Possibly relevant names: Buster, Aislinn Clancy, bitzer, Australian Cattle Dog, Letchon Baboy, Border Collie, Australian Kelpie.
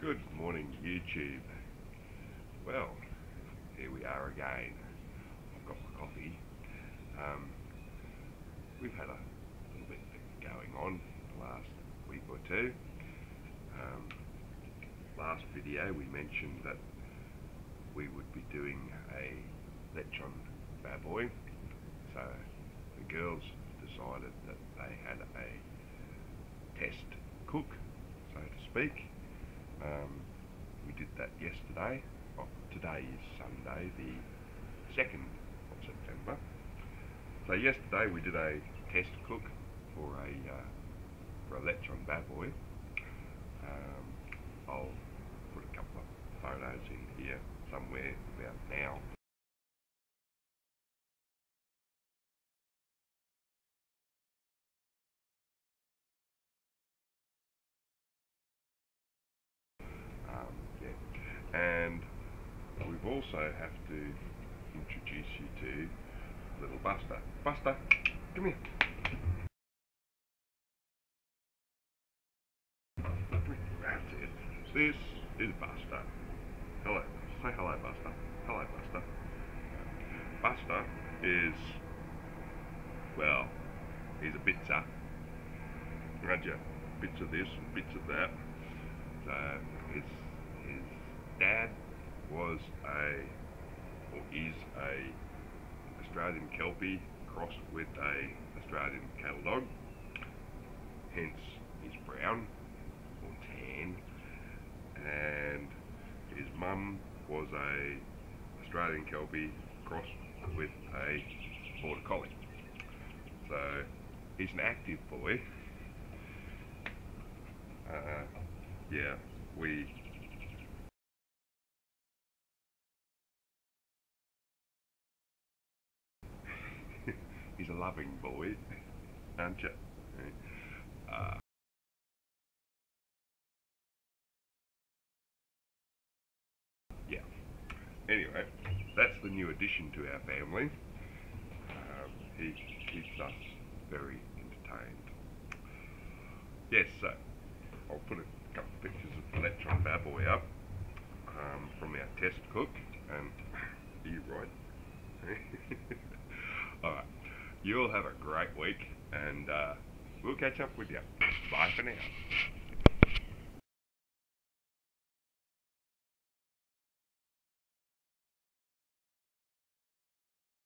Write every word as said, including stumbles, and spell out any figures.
Good morning, YouTube. Well, here we are again. I've got my coffee. Um, we've had a little bit going on the last week or two. Um, last video we mentioned that we would be doing a Letchon Baboy. So the girls decided that they had a test cook, so to speak. Um, we did that yesterday. Well, today is Sunday, the second of September. So yesterday we did a test cook for a uh, for a Letchon Baboy. Um, I'll put a couple of photos in here somewhere about now. And we've also have to introduce you to little Buster. Buster, come here. That's it. This is Buster. Hello. Say hello, Buster. Hello, Buster. Buster is, well, he's a bitzer. Roger, bits of this and bits of that. So it's his dad was a, or is a, Australian Kelpie crossed with a Australian Cattle Dog, hence he's brown or tan, and his mum was a Australian Kelpie crossed with a Border Collie. So he's an active boy. Uh, yeah, we he's a loving boy, aren't you? Uh, yeah. Anyway, that's the new addition to our family. Um, he keeps us very entertained. Yes, so I'll put a couple of pictures of the Letchon Baboy up um, from our test cook, and you right. All right. You'll have a great week, and uh, we'll catch up with you. Bye for now.